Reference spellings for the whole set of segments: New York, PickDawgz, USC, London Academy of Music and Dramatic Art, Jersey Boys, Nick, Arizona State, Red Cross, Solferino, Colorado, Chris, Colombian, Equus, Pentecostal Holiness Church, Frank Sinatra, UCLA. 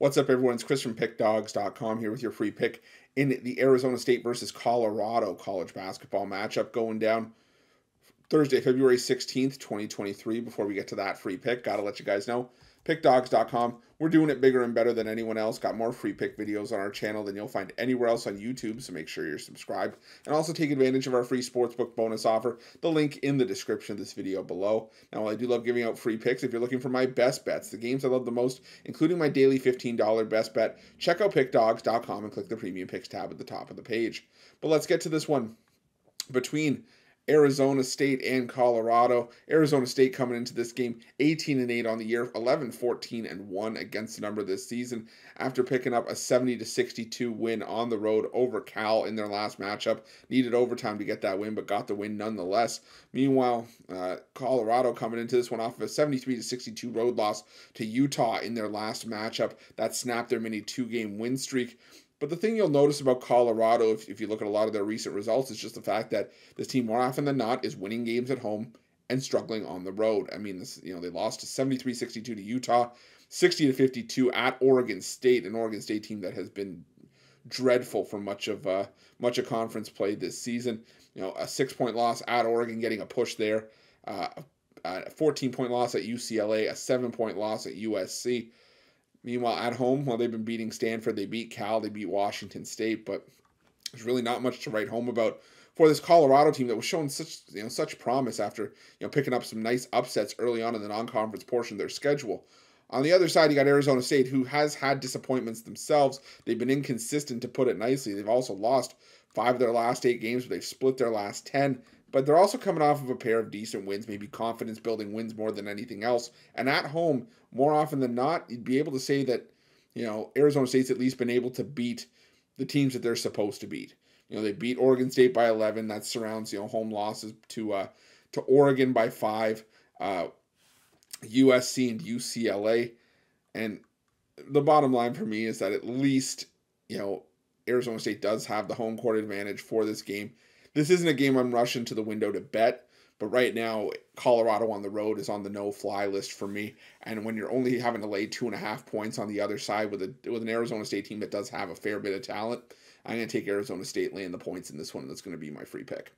What's up, everyone? It's Chris from PickDawgz.com here with your free pick in the Arizona State versus Colorado college basketball matchup going down Thursday, February 16th, 2023. Before we get to that free pick, got to let you guys know, PickDawgz.com, we're doing it bigger and better than anyone else. Got more free pick videos on our channel than you'll find anywhere else on YouTube, so make sure you're subscribed. And also take advantage of our free sportsbook bonus offer, the link in the description of this video below. Now, while I do love giving out free picks, if you're looking for my best bets, the games I love the most, including my daily $15 best bet, check out PickDawgz.com and click the Premium Picks tab at the top of the page. But let's get to this one between Arizona State and Colorado. Arizona State coming into this game 18-8 on the year, 11-14-1 against the number this season after picking up a 70-62 win on the road over Cal in their last matchup. Needed overtime to get that win, but got the win nonetheless. Meanwhile, Colorado coming into this one off of a 73-62 road loss to Utah in their last matchup. That snapped their mini two-game win streak. But the thing you'll notice about Colorado, if you look at a lot of their recent results, is just the fact that this team, more often than not, is winning games at home and struggling on the road. I mean, this, they lost to 73-62 to Utah, 60-52 at Oregon State, an Oregon State team that has been dreadful for much of conference play this season. A 6-point loss at Oregon, getting a push there, a 14-point loss at UCLA, a 7-point loss at USC. Meanwhile, at home, they've been beating Stanford, they beat Cal, they beat Washington State, but there's really not much to write home about for this Colorado team that was showing such promise after picking up some nice upsets early on in the non-conference portion of their schedule. On the other side, you got Arizona State, who has had disappointments themselves. They've been inconsistent, to put it nicely. They've also lost 5 of their last 8 games, but they've split their last 10. But they're also coming off of a pair of decent wins, maybe confidence-building wins more than anything else. And at home, more often than not, you'd be able to say that, Arizona State's at least been able to beat the teams that they're supposed to beat. They beat Oregon State by 11. That surrounds, home losses to Oregon by 5, USC and UCLA. And the bottom line for me is that at least, Arizona State does have the home court advantage for this game. This isn't a game I'm rushing to the window to bet, but right now, Colorado on the road is on the no-fly list for me. And when you're only having to lay 2.5 points on the other side with an Arizona State team that does have a fair bit of talent, I'm going to take Arizona State laying the points in this one. That's going to be my free pick.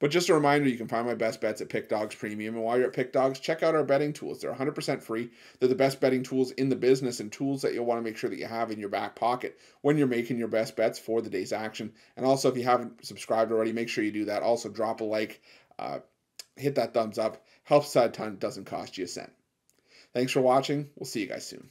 But just a reminder, you can find my best bets at PickDawgz Premium. And while you're at PickDawgz, check out our betting tools. They're 100% free. They're the best betting tools in the business and tools that you'll want to make sure that you have in your back pocket when you're making your best bets for the day's action. And also, if you haven't subscribed already, make sure you do that. Also, drop a like, hit that thumbs up. Helps out a ton. Doesn't cost you a cent. Thanks for watching. We'll see you guys soon.